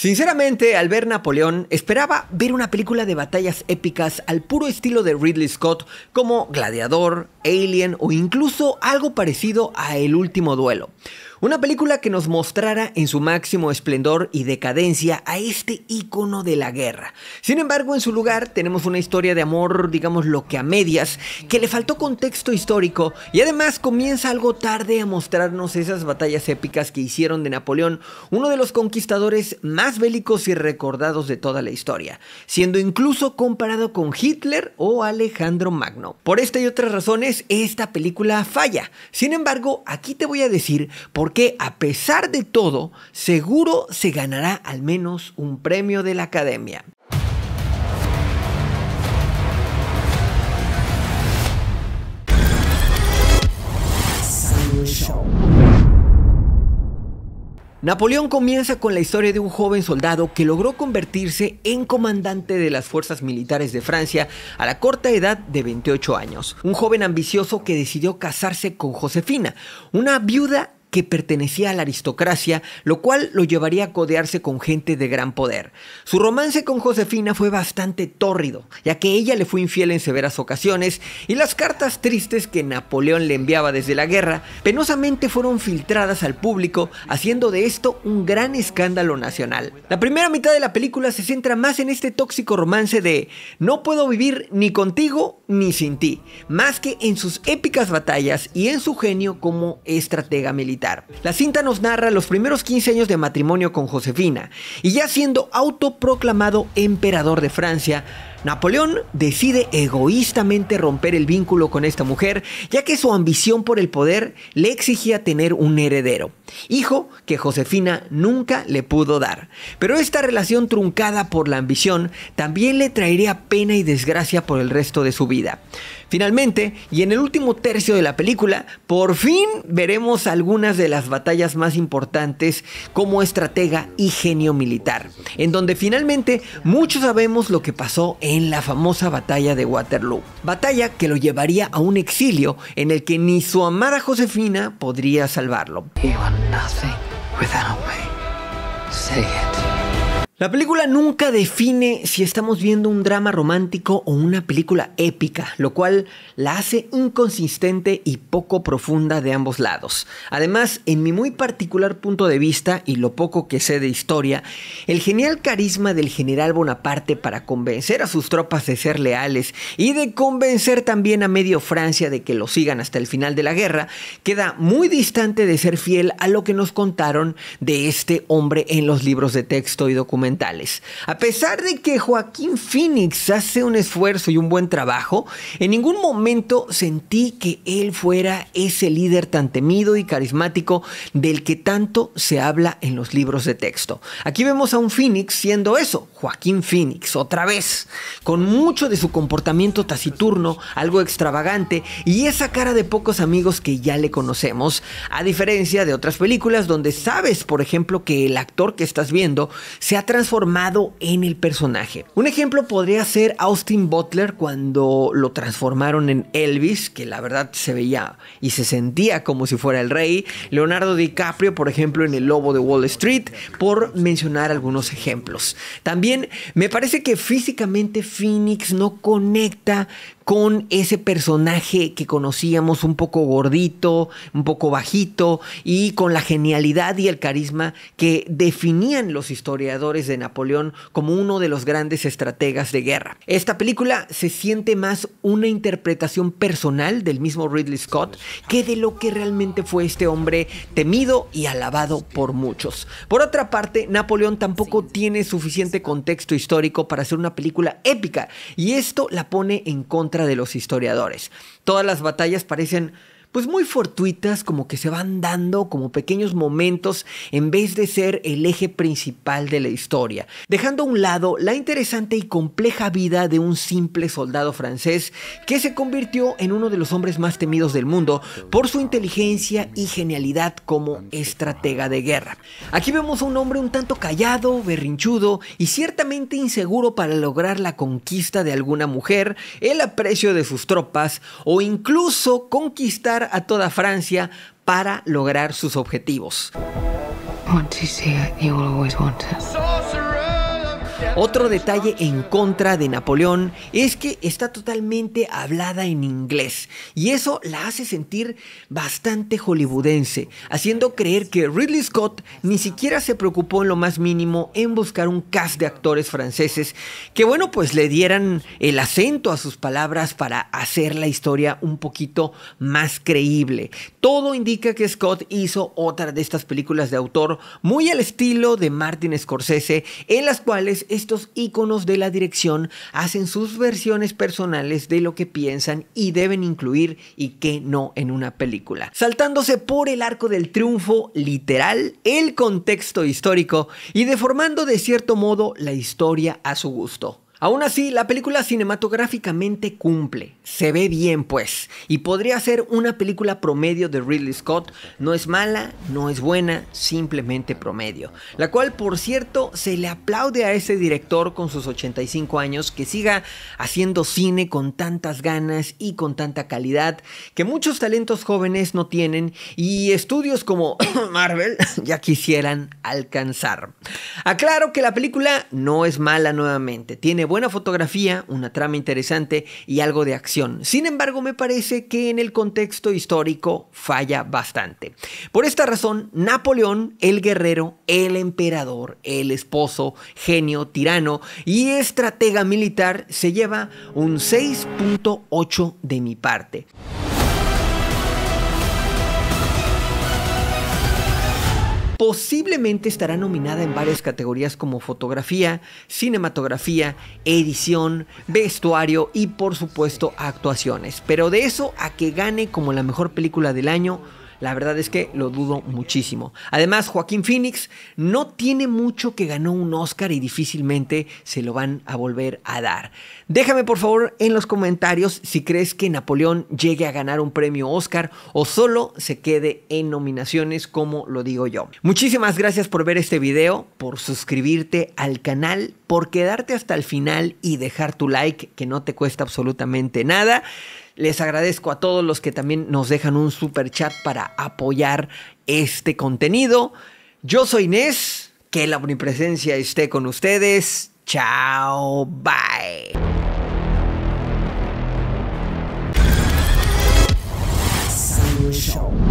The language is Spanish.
Sinceramente, al ver Napoleón, esperaba ver una película de batallas épicas al puro estilo de Ridley Scott, como Gladiador, Alien o incluso algo parecido a El Último Duelo. Una película que nos mostrara en su máximo esplendor y decadencia a este ícono de la guerra. Sin embargo, en su lugar tenemos una historia de amor, digamos lo que a medias, que le faltó contexto histórico y además comienza algo tarde a mostrarnos esas batallas épicas que hicieron de Napoleón uno de los conquistadores más bélicos y recordados de toda la historia, siendo incluso comparado con Hitler o Alejandro Magno. Por esta y otras razones, esta película falla. Sin embargo, aquí te voy a decir por qué, a pesar de todo, seguro se ganará al menos un premio de la Academia. Napoleón comienza con la historia de un joven soldado que logró convertirse en comandante de las fuerzas militares de Francia a la corta edad de 28 años. Un joven ambicioso que decidió casarse con Josefina, una viuda que pertenecía a la aristocracia, lo cual lo llevaría a codearse con gente de gran poder. Su romance con Josefina fue bastante tórrido, ya que ella le fue infiel en severas ocasiones, y las cartas tristes que Napoleón le enviaba desde la guerra penosamente fueron filtradas al público, haciendo de esto un gran escándalo nacional. La primera mitad de la película se centra más en este tóxico romance de no puedo vivir ni contigo ni sin ti, más que en sus épicas batallas y en su genio como estratega militar. La cinta nos narra los primeros 15 años de matrimonio con Josefina, y ya siendo autoproclamado emperador de Francia, Napoleón decide egoístamente romper el vínculo con esta mujer, ya que su ambición por el poder le exigía tener un heredero, hijo que Josefina nunca le pudo dar. Pero esta relación truncada por la ambición también le traería pena y desgracia por el resto de su vida. Finalmente, y en el último tercio de la película, por fin veremos algunas de las batallas más importantes como estratega y genio militar, en donde finalmente muchos sabemos lo que pasó en la famosa batalla de Waterloo, batalla que lo llevaría a un exilio en el que ni su amada Josefina podría salvarlo. La película nunca define si estamos viendo un drama romántico o una película épica, lo cual la hace inconsistente y poco profunda de ambos lados. Además, en mi muy particular punto de vista y lo poco que sé de historia, el genial carisma del general Bonaparte para convencer a sus tropas de ser leales y de convencer también a medio Francia de que lo sigan hasta el final de la guerra, queda muy distante de ser fiel a lo que nos contaron de este hombre en los libros de texto y documentales. A pesar de que Joaquín Phoenix hace un esfuerzo y un buen trabajo, en ningún momento sentí que él fuera ese líder tan temido y carismático del que tanto se habla en los libros de texto. Aquí vemos a un Phoenix siendo eso, Joaquín Phoenix, otra vez, con mucho de su comportamiento taciturno, algo extravagante y esa cara de pocos amigos que ya le conocemos, a diferencia de otras películas donde sabes, por ejemplo, que el actor que estás viendo se ha transformado en el personaje. Un ejemplo podría ser Austin Butler cuando lo transformaron en Elvis, que la verdad se veía y se sentía como si fuera el rey. Leonardo DiCaprio, por ejemplo, en El Lobo de Wall Street, por mencionar algunos ejemplos. También me parece que físicamente Phoenix no conecta con ese personaje que conocíamos, un poco gordito, un poco bajito, y con la genialidad y el carisma que definían los historiadores de Napoleón como uno de los grandes estrategas de guerra. Esta película se siente más una interpretación personal del mismo Ridley Scott que de lo que realmente fue este hombre temido y alabado por muchos. Por otra parte, Napoleón tampoco tiene suficiente contexto histórico para hacer una película épica, y esto la pone en contra de los historiadores. Todas las batallas parecen pues muy fortuitas, como que se van dando como pequeños momentos en vez de ser el eje principal de la historia, dejando a un lado la interesante y compleja vida de un simple soldado francés que se convirtió en uno de los hombres más temidos del mundo por su inteligencia y genialidad como estratega de guerra. Aquí vemos a un hombre un tanto callado, berrinchudo y ciertamente inseguro para lograr la conquista de alguna mujer, el aprecio de sus tropas o incluso conquistar a toda Francia para lograr sus objetivos. Otro detalle en contra de Napoleón es que está totalmente hablada en inglés, y eso la hace sentir bastante hollywoodense, haciendo creer que Ridley Scott ni siquiera se preocupó en lo más mínimo en buscar un cast de actores franceses que, bueno, pues le dieran el acento a sus palabras para hacer la historia un poquito más creíble. Todo indica que Scott hizo otra de estas películas de autor muy al estilo de Martin Scorsese, en las cuales estos íconos de la dirección hacen sus versiones personales de lo que piensan y deben incluir y qué no en una película, saltándose por el arco del triunfo literal el contexto histórico y deformando de cierto modo la historia a su gusto. Aún así, la película cinematográficamente cumple, se ve bien pues, y podría ser una película promedio de Ridley Scott. No es mala, no es buena, simplemente promedio, la cual, por cierto, se le aplaude a ese director con sus 85 años que siga haciendo cine con tantas ganas y con tanta calidad que muchos talentos jóvenes no tienen y estudios como Marvel ya quisieran alcanzar. Aclaro que la película no es mala nuevamente, tiene buena fotografía, una trama interesante y algo de acción. Sin embargo, me parece que en el contexto histórico falla bastante. Por esta razón, Napoleón, el guerrero, el emperador, el esposo, genio, tirano y estratega militar, se lleva un 6.8 de mi parte. Posiblemente estará nominada en varias categorías como fotografía, cinematografía, edición, vestuario y por supuesto actuaciones. Pero de eso a que gane como la mejor película del año, la verdad es que lo dudo muchísimo. Además, Joaquín Phoenix no tiene mucho que ganó un Oscar y difícilmente se lo van a volver a dar. Déjame por favor en los comentarios si crees que Napoleón llegue a ganar un premio Oscar o solo se quede en nominaciones como lo digo yo. Muchísimas gracias por ver este video, por suscribirte al canal, por quedarte hasta el final y dejar tu like que no te cuesta absolutamente nada. Les agradezco a todos los que también nos dejan un super chat para apoyar este contenido. Yo soy Ness, que la omnipresencia esté con ustedes. Chao, bye. Show.